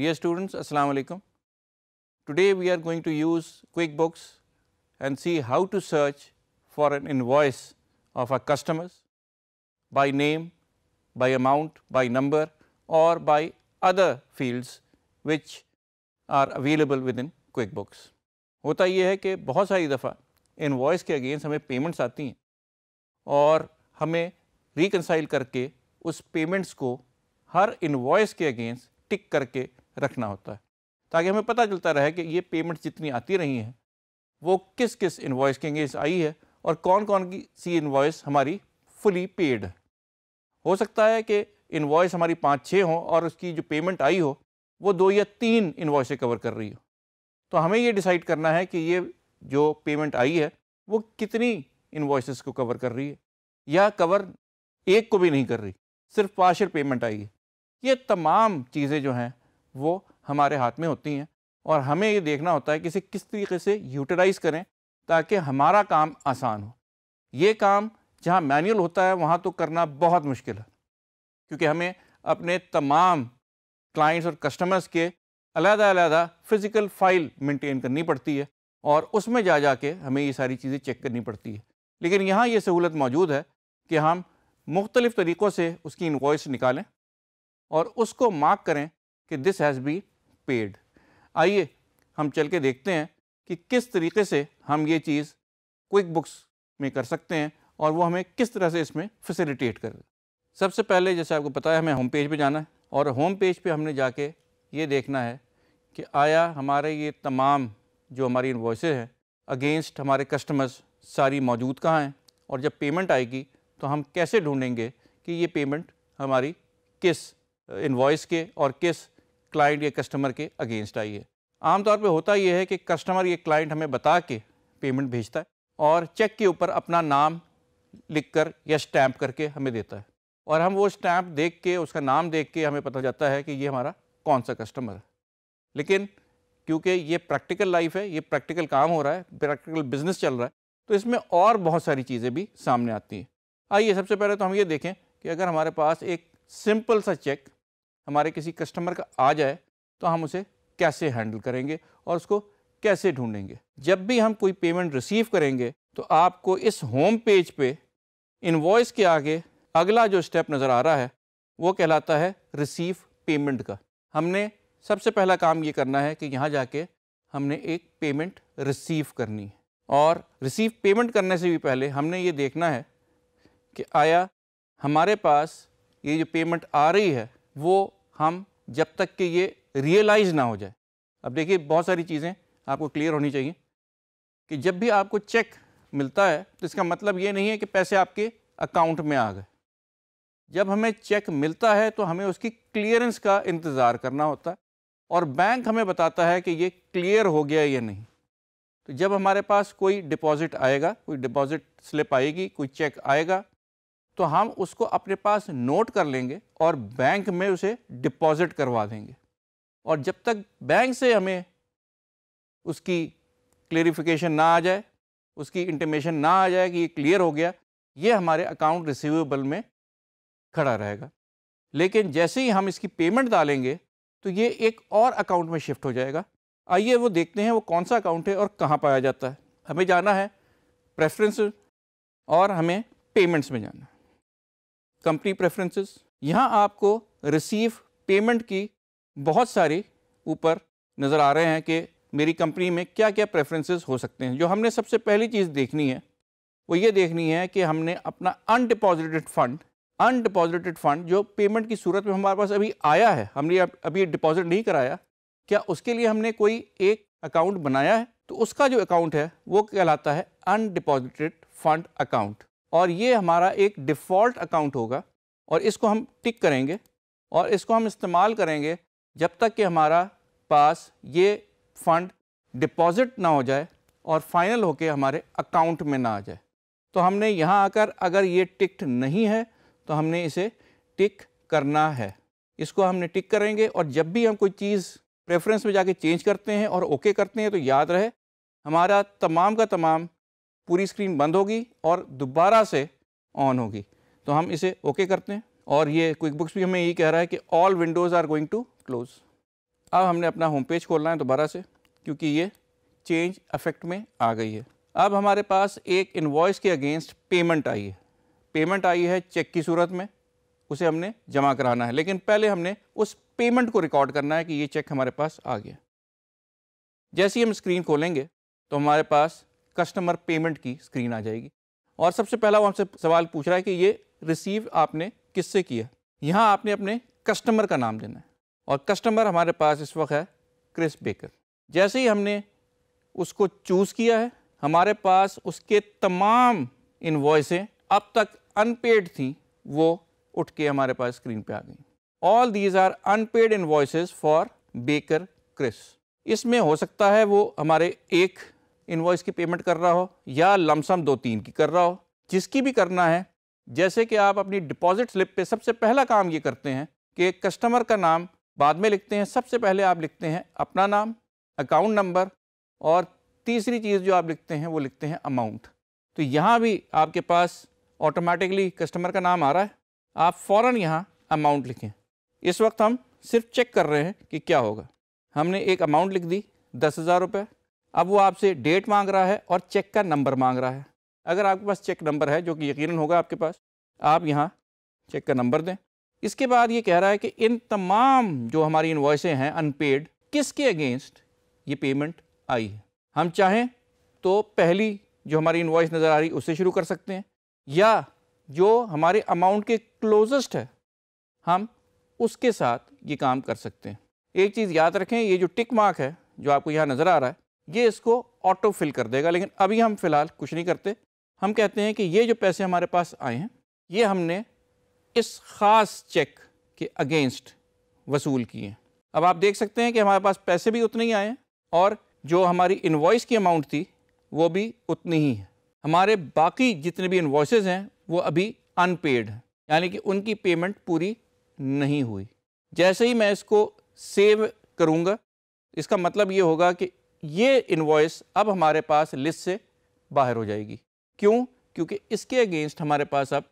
Dear students, Assalamu alaikum. Today we are going to use QuickBooks and see how to search for an invoice of our customers by name, by amount, by number or by other fields which are available within QuickBooks. होता ये है कि बहुत सारी दफ़ा invoice के against हमें payments आती हैं और हमें रिकंसाइल करके उस पेमेंट्स को हर इनवॉइस के अगेंस्ट टिक करके रखना होता है ताकि हमें पता चलता रहे कि ये पेमेंट्स जितनी आती रही हैं वो किस किस इनवॉइस के अगेंस्ट आई है और कौन कौन की सी इनवॉइस हमारी फुली पेड है। हो सकता है कि इनवॉइस हमारी 5-6 हो और उसकी जो पेमेंट आई हो वो 2 या 3 इनवॉइस से कवर कर रही हो, तो हमें ये डिसाइड करना है कि ये जो पेमेंट आई है वो कितनी इनवॉइसेस को कवर कर रही है या कवर एक को भी नहीं कर रही, सिर्फ पार्शियल पेमेंट आई है। ये तमाम चीज़ें जो हैं वो हमारे हाथ में होती हैं और हमें ये देखना होता है कि इसे किस तरीके से यूटिलाइज़ करें ताकि हमारा काम आसान हो। ये काम जहाँ मैनुअल होता है वहाँ तो करना बहुत मुश्किल है क्योंकि हमें अपने तमाम क्लाइंट्स और कस्टमर्स के अलग-अलग फ़िज़िकल फ़ाइल मेंटेन करनी पड़ती है और उसमें जा जा के हमें ये सारी चीज़ें चेक करनी पड़ती है। लेकिन यहाँ ये सहूलत मौजूद है कि हम मुख्तलिफ़ तरीक़ों से उसकी इनवॉइस निकालें और उसको मार्क करें कि दिस हैज़ बी पेड। आइए हम चल के देखते हैं कि किस तरीके से हम ये चीज़ क्विक बुक्स में कर सकते हैं और वो हमें किस तरह से इसमें फैसिलिटेट करेगा। सबसे पहले जैसे आपको पता है हमें होम पेज पे जाना है और होम पेज पे हमने जाके ये देखना है कि आया हमारे ये तमाम जो हमारी इनवॉइसेस हैं अगेंस्ट हमारे कस्टमर्स सारी मौजूद कहाँ हैं और जब पेमेंट आएगी तो हम कैसे ढूंढेंगे कि ये पेमेंट हमारी किस इनवॉइस के और किस क्लाइंट या कस्टमर के अगेंस्ट आई है। आमतौर पे होता ये है कि कस्टमर या क्लाइंट हमें बता के पेमेंट भेजता है और चेक के ऊपर अपना नाम लिखकर या स्टैंप करके हमें देता है और हम वो स्टैंप देख के उसका नाम देख के हमें पता जाता है कि ये हमारा कौन सा कस्टमर है। लेकिन क्योंकि ये प्रैक्टिकल लाइफ है, ये प्रैक्टिकल काम हो रहा है, प्रैक्टिकल बिजनेस चल रहा है, तो इसमें और बहुत सारी चीज़ें भी सामने आती हैं। आइए सबसे पहले तो हम ये देखें कि अगर हमारे पास एक सिंपल सा चेक हमारे किसी कस्टमर का आ जाए तो हम उसे कैसे हैंडल करेंगे और उसको कैसे ढूंढेंगे। जब भी हम कोई पेमेंट रिसीव करेंगे तो आपको इस होम पेज पे इनवॉइस के आगे अगला जो स्टेप नज़र आ रहा है वो कहलाता है रिसीव पेमेंट का। हमने सबसे पहला काम ये करना है कि यहाँ जाके हमने एक पेमेंट रिसीव करनी है और रिसीव पेमेंट करने से भी पहले हमने ये देखना है कि आया हमारे पास ये जो पेमेंट आ रही है वो हम जब तक कि ये रियलाइज़ ना हो जाए। अब देखिए बहुत सारी चीज़ें आपको क्लियर होनी चाहिए कि जब भी आपको चेक मिलता है तो इसका मतलब ये नहीं है कि पैसे आपके अकाउंट में आ गए। जब हमें चेक मिलता है तो हमें उसकी क्लियरेंस का इंतज़ार करना होता है और बैंक हमें बताता है कि ये क्लियर हो गया या नहीं। तो जब हमारे पास कोई डिपॉज़िट आएगा, कोई डिपॉज़िट स्लिप आएगी, कोई चेक आएगा तो हम उसको अपने पास नोट कर लेंगे और बैंक में उसे डिपॉज़िट करवा देंगे और जब तक बैंक से हमें उसकी क्लेरिफिकेशन ना आ जाए, उसकी इंटीमेशन ना आ जाए कि ये क्लियर हो गया, ये हमारे अकाउंट रिसीवेबल में खड़ा रहेगा। लेकिन जैसे ही हम इसकी पेमेंट डालेंगे तो ये एक और अकाउंट में शिफ्ट हो जाएगा। आइए वो देखते हैं वो कौन सा अकाउंट है और कहाँ पाया जाता है। हमें जाना है प्रेफरेंसेस और हमें पेमेंट्स में जाना है, कंपनी प्रेफरेंसेस। यहाँ आपको रिसीव पेमेंट की बहुत सारी ऊपर नज़र आ रहे हैं कि मेरी कंपनी में क्या क्या प्रेफरेंसेस हो सकते हैं। जो हमने सबसे पहली चीज़ देखनी है वो ये देखनी है कि हमने अपना अनडिपॉजिटेड फ़ंड जो पेमेंट की सूरत में हमारे पास अभी आया है, हमने अभी डिपॉजिट नहीं कराया, क्या उसके लिए हमने कोई एक अकाउंट बनाया है? तो उसका जो अकाउंट है वो कहलाता है अनडिपॉजिटेड फ़ंड अकाउंट और ये हमारा एक डिफ़ॉल्ट अकाउंट होगा और इसको हम टिक करेंगे और इसको हम इस्तेमाल करेंगे जब तक कि हमारा पास ये फ़ंड डिपॉजिट ना हो जाए और फाइनल होके हमारे अकाउंट में ना आ जाए। तो हमने यहाँ आकर अगर ये टिक्ड नहीं है तो हमने इसे टिक करना है, इसको हमने टिक करेंगे और जब भी हम कोई चीज़ प्रेफरेंस में जाके चेंज करते हैं और ओके करते हैं तो याद रहे हमारा तमाम का तमाम पूरी स्क्रीन बंद होगी और दोबारा से ऑन होगी। तो हम इसे ओके करते हैं और ये क्विक बुक्स भी हमें यही कह रहा है कि all windows are going to close. अब हमने अपना होम पेज खोलना है दोबारा से, क्योंकि ये चेंज अफेक्ट में आ गई है। अब हमारे पास एक इन्वॉइस के अगेंस्ट पेमेंट आई है, पेमेंट आई है चेक की सूरत में, उसे हमने जमा कराना है, लेकिन पहले हमने उस पेमेंट को रिकॉर्ड करना है कि ये चेक हमारे पास आ गया। जैसे ही हम स्क्रीन खोलेंगे तो हमारे पास कस्टमर पेमेंट की स्क्रीन आ जाएगी और सबसे पहला वो हमसे सवाल पूछ रहा है कि ये रिसीव आपने किससे किया। यहाँ आपने अपने कस्टमर का नाम देना है और कस्टमर हमारे पास इस वक्त है क्रिस बेकर। जैसे ही हमने उसको चूज़ किया है, हमारे पास उसके तमाम इनवॉइसें अब तक अनपेड थी, वो उठ के हमारे पास स्क्रीन पे आ गई। All these are unpaid invoices for Baker Chris. इसमें हो सकता है वो हमारे एक इनवॉइस की पेमेंट कर रहा हो या लमसम 2-3 की कर रहा हो, जिसकी भी करना है। जैसे कि आप अपनी डिपॉजिट स्लिप पे सबसे पहला काम ये करते हैं कि कस्टमर का नाम बाद में लिखते हैं, सबसे पहले आप लिखते हैं अपना नाम, अकाउंट नंबर और तीसरी चीज़ जो आप लिखते हैं वो लिखते हैं अमाउंट। तो यहाँ भी आपके पास ऑटोमेटिकली कस्टमर का नाम आ रहा है, आप फ़ौरन यहाँ अमाउंट लिखें। इस वक्त हम सिर्फ चेक कर रहे हैं कि क्या होगा। हमने एक अमाउंट लिख दी 10,000 रुपये। अब वो आपसे डेट मांग रहा है और चेक का नंबर मांग रहा है। अगर आपके पास चेक नंबर है, जो कि यकीनन होगा आपके पास, आप यहाँ चेक का नंबर दें। इसके बाद ये कह रहा है कि इन तमाम जो हमारी इनवॉइसें हैं अनपेड, किसके अगेंस्ट ये पेमेंट आई है। हम चाहें तो पहली जो हमारी इनवॉइस नज़र आ रही उससे शुरू कर सकते हैं, या जो हमारे अमाउंट के क्लोजेस्ट है हम उसके साथ ये काम कर सकते हैं। एक चीज़ याद रखें, ये जो टिक मार्क है जो आपको यहाँ नज़र आ रहा है, ये इसको ऑटो फिल कर देगा, लेकिन अभी हम फ़िलहाल कुछ नहीं करते। हम कहते हैं कि ये जो पैसे हमारे पास आए हैं ये हमने इस ख़ास चेक के अगेंस्ट वसूल किए हैं। अब आप देख सकते हैं कि हमारे पास पैसे भी उतने ही आए हैं और जो हमारी इनवॉइस की अमाउंट थी वो भी उतनी ही है। हमारे बाकी जितने भी इनवॉइसेज हैं वो अभी अनपेड हैं, यानी कि उनकी पेमेंट पूरी नहीं हुई। जैसे ही मैं इसको सेव करूँगा, इसका मतलब ये होगा कि ये इनवॉइस अब हमारे पास लिस्ट से बाहर हो जाएगी। क्यों? क्योंकि इसके अगेंस्ट हमारे पास अब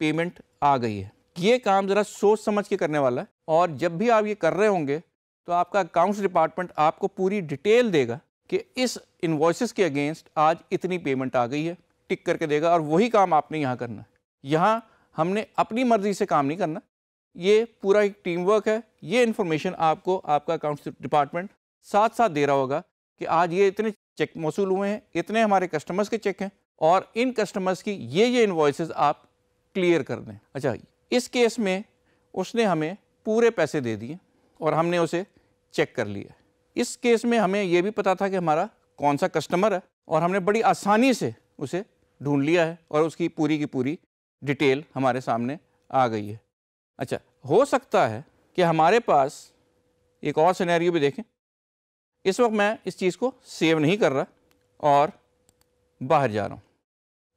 पेमेंट आ गई है। ये काम ज़रा सोच समझ के करने वाला है और जब भी आप ये कर रहे होंगे तो आपका अकाउंट्स डिपार्टमेंट आपको पूरी डिटेल देगा कि इस इनवॉइसेस के अगेंस्ट आज इतनी पेमेंट आ गई है, टिक करके देगा और वही काम आपने यहाँ करना है। यहाँ हमने अपनी मर्ज़ी से काम नहीं करना, ये पूरा एक टीम वर्क है। ये इन्फॉर्मेशन आपको आपका अकाउंट्स डिपार्टमेंट साथ साथ दे रहा होगा कि आज ये इतने चेक मौसूल हुए हैं, इतने हमारे कस्टमर्स के चेक हैं और इन कस्टमर्स की ये इनवॉइसेस आप क्लियर कर दें। अच्छा, इस केस में उसने हमें पूरे पैसे दे दिए और हमने उसे चेक कर लिया। इस केस में हमें यह भी पता था कि हमारा कौन सा कस्टमर है और हमने बड़ी आसानी से उसे ढूंढ लिया है और उसकी पूरी की पूरी डिटेल हमारे सामने आ गई है। अच्छा, हो सकता है कि हमारे पास एक और सिनेरियो भी देखें। इस वक्त मैं इस चीज़ को सेव नहीं कर रहा और बाहर जा रहा हूँ,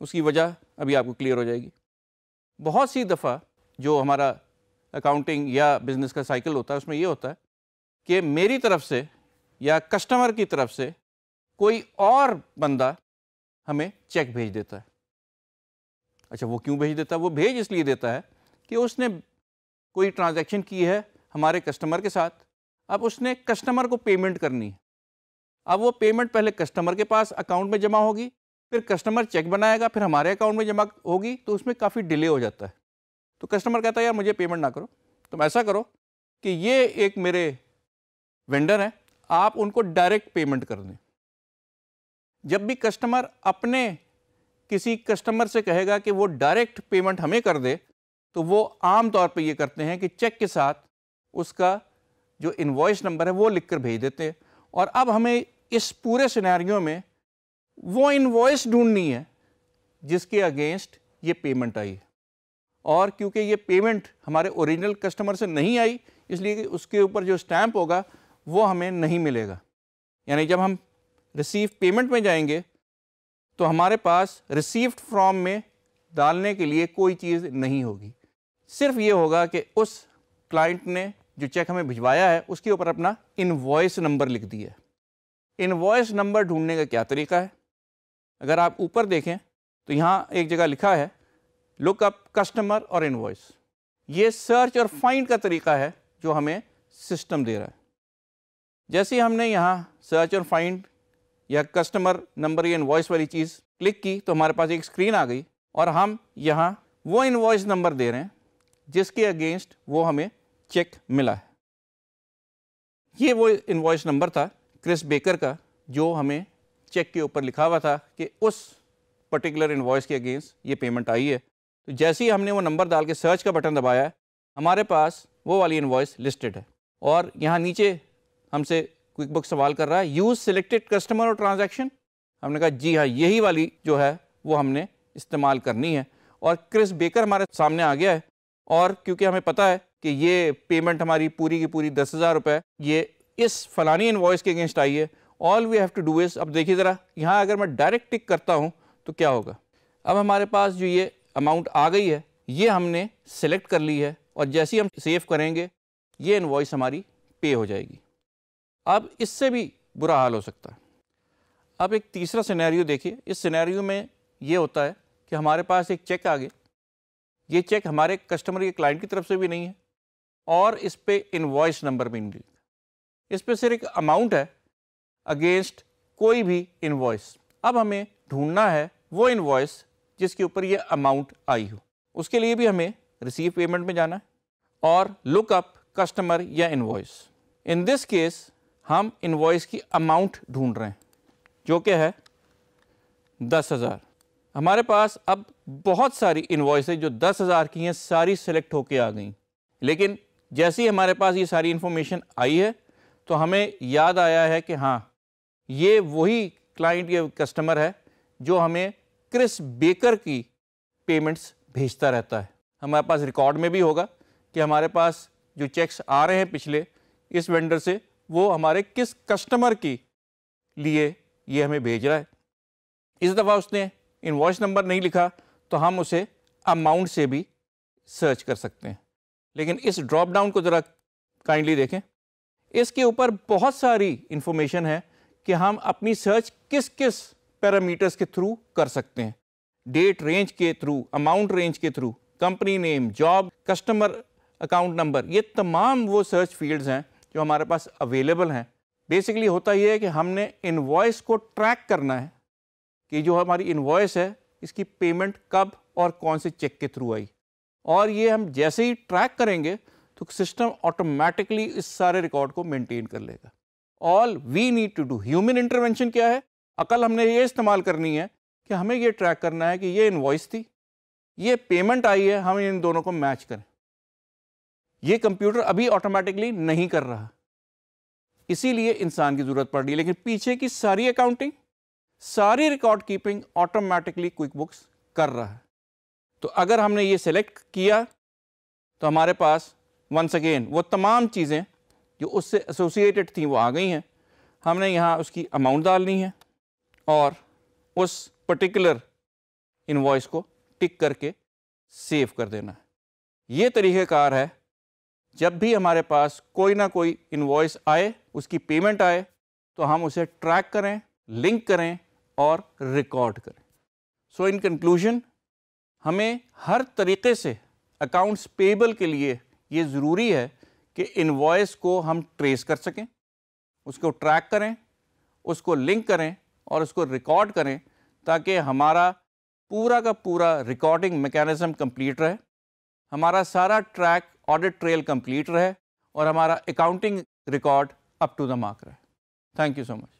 उसकी वजह अभी आपको क्लियर हो जाएगी। बहुत सी दफ़ा जो हमारा अकाउंटिंग या बिज़नेस का साइकिल होता है उसमें ये होता है कि मेरी तरफ से या कस्टमर की तरफ से कोई और बंदा हमें चेक भेज देता है। अच्छा, वो क्यों भेज देता है? वो भेज इसलिए देता है कि उसने कोई ट्रांजैक्शन की है हमारे कस्टमर के साथ। अब उसने कस्टमर को पेमेंट करनी है। अब वो पेमेंट पहले कस्टमर के पास अकाउंट में जमा होगी, फिर कस्टमर चेक बनाएगा, फिर हमारे अकाउंट में जमा होगी, तो उसमें काफ़ी डिले हो जाता है। तो कस्टमर कहता है यार मुझे पेमेंट ना करो, तुम ऐसा करो कि ये एक मेरे वेंडर हैं, आप उनको डायरेक्ट पेमेंट कर दें। जब भी कस्टमर अपने किसी कस्टमर से कहेगा कि वो डायरेक्ट पेमेंट हमें कर दे, तो वो आम तौर पे ये करते हैं कि चेक के साथ उसका जो इनवॉइस नंबर है वो लिखकर भेज देते हैं। और अब हमें इस पूरे सिनेरियो में वो इनवॉइस ढूंढनी है जिसके अगेंस्ट ये पेमेंट आई है, और क्योंकि ये पेमेंट हमारे ओरिजिनल कस्टमर से नहीं आई इसलिए कि उसके ऊपर जो स्टैंप होगा वो हमें नहीं मिलेगा। यानी जब हम रिसीव पेमेंट में जाएंगे तो हमारे पास रिसीव्ड फ्रॉम में डालने के लिए कोई चीज़ नहीं होगी, सिर्फ ये होगा कि उस क्लाइंट ने जो चेक हमें भिजवाया है उसके ऊपर अपना इनवॉइस नंबर लिख दिया है। इनवॉइस नंबर ढूंढने का क्या तरीका है? अगर आप ऊपर देखें तो यहाँ एक जगह लिखा है लुक अप कस्टमर और इनवॉइस। ये सर्च और फाइंड का तरीका है जो हमें सिस्टम दे रहा है। जैसे हमने यहाँ सर्च और फाइंड या कस्टमर नंबर या इनवॉइस वाली चीज़ क्लिक की तो हमारे पास एक स्क्रीन आ गई और हम यहाँ वो इनवॉइस नंबर दे रहे हैं जिसके अगेंस्ट वो हमें चेक मिला है। ये वो इनवॉइस नंबर था क्रिस बेकर का जो हमें चेक के ऊपर लिखा हुआ था कि उस पर्टिकुलर इनवॉइस के अगेंस्ट ये पेमेंट आई है। तो जैसे ही हमने वो नंबर डाल के सर्च का बटन दबाया हमारे पास वो वाली इनवॉइस लिस्टेड है। और यहाँ नीचे हमसे क्विक बुक सवाल कर रहा है यूज़ सिलेक्टेड कस्टमर और ट्रांजैक्शन, हमने कहा जी हाँ यही वाली जो है वो हमने इस्तेमाल करनी है। और क्रिस बेकर हमारे सामने आ गया है और क्योंकि हमें पता है कि ये पेमेंट हमारी पूरी की पूरी 10,000 रुपये ये इस फलानी इनवॉइस के अगेंस्ट आई है। All we have to do is, अब देखिए ज़रा यहाँ अगर मैं डायरेक्ट टिक करता हूँ तो क्या होगा, अब हमारे पास जो ये अमाउंट आ गई है ये हमने सेलेक्ट कर ली है और जैसे ही हम सेव करेंगे ये इनवॉइस हमारी पे हो जाएगी। अब इससे भी बुरा हाल हो सकता है। अब एक तीसरा सिनेरियो देखिए, इस सिनेरियो में ये होता है कि हमारे पास एक चेक आ गया, ये चेक हमारे कस्टमर या क्लाइंट की तरफ से भी नहीं है और इस पे इनवॉइस नंबर भी नहीं लिखा, इस पे सिर्फ एक अमाउंट है अगेंस्ट कोई भी इनवॉइस। अब हमें ढूंढना है वो इनवॉइस जिसके ऊपर ये अमाउंट आई हो, उसके लिए भी हमें रिसीव पेमेंट में जाना है और लुकअप कस्टमर या इनवॉइस। इन दिस केस हम इनवॉइस की अमाउंट ढूंढ रहे हैं जो कि है 10,000। हमारे पास अब बहुत सारी इनवॉइस जो 10,000 की हैं सारी सिलेक्ट होके आ गई, लेकिन जैसे ही हमारे पास ये सारी इन्फॉर्मेशन आई है तो हमें याद आया है कि हाँ ये वही क्लाइंट या कस्टमर है जो हमें क्रिस बेकर की पेमेंट्स भेजता रहता है। हमारे पास रिकॉर्ड में भी होगा कि हमारे पास जो चेक्स आ रहे हैं पिछले इस वेंडर से वो हमारे किस कस्टमर के लिए ये हमें भेज रहा है। इस दफ़ा उसने इनवॉइस नंबर नहीं लिखा तो हम उसे अमाउंट से भी सर्च कर सकते हैं, लेकिन इस ड्रॉप डाउन को ज़रा काइंडली देखें, इसके ऊपर बहुत सारी इन्फॉर्मेशन है कि हम अपनी सर्च किस किस पैरामीटर्स के थ्रू कर सकते हैं, डेट रेंज के थ्रू, अमाउंट रेंज के through, company name, job, customer account number, ये तमाम वो सर्च फील्ड्स हैं जो हमारे पास अवेलेबल हैं। बेसिकली होता ये है कि हमने इनवॉइस को ट्रैक करना है कि जो हमारी इनवॉइस है इसकी पेमेंट कब और कौन से चेक के थ्रू आई, और ये हम जैसे ही ट्रैक करेंगे तो सिस्टम ऑटोमेटिकली इस सारे रिकॉर्ड को मेंटेन कर लेगा। All we need to do, human intervention क्या है, अकल हमने ये इस्तेमाल करनी है कि हमें ये ट्रैक करना है कि ये इनवॉइस थी, ये पेमेंट आई है, हम इन दोनों को मैच करें। ये कंप्यूटर अभी ऑटोमेटिकली नहीं कर रहा, इसीलिए इंसान की ज़रूरत पड़ रही है, लेकिन पीछे की सारी अकाउंटिंग, सारी record keeping automatically QuickBooks कर रहा है। तो अगर हमने ये सेलेक्ट किया तो हमारे पास वंस अगेन वो तमाम चीज़ें जो उससे एसोसिएटेड थी वो आ गई हैं। हमने यहाँ उसकी अमाउंट डालनी है और उस पर्टिकुलर इनवॉइस को टिक करके सेव कर देना है। ये तरीक़ेकार है, जब भी हमारे पास कोई ना कोई इनवॉइस आए, उसकी पेमेंट आए, तो हम उसे ट्रैक करें, लिंक करें और रिकॉर्ड करें। सो इन कंक्लूजन, हमें हर तरीके से अकाउंट्स पेबल के लिए ये ज़रूरी है कि इनवॉइस को हम ट्रेस कर सकें, उसको ट्रैक करें, उसको लिंक करें और उसको रिकॉर्ड करें ताकि हमारा पूरा का पूरा रिकॉर्डिंग मैकेनिज़्म कंप्लीट रहे, हमारा सारा ट्रैक ऑडिट ट्रेल कंप्लीट रहे और हमारा accounting record up to the mark रहे। Thank you so much.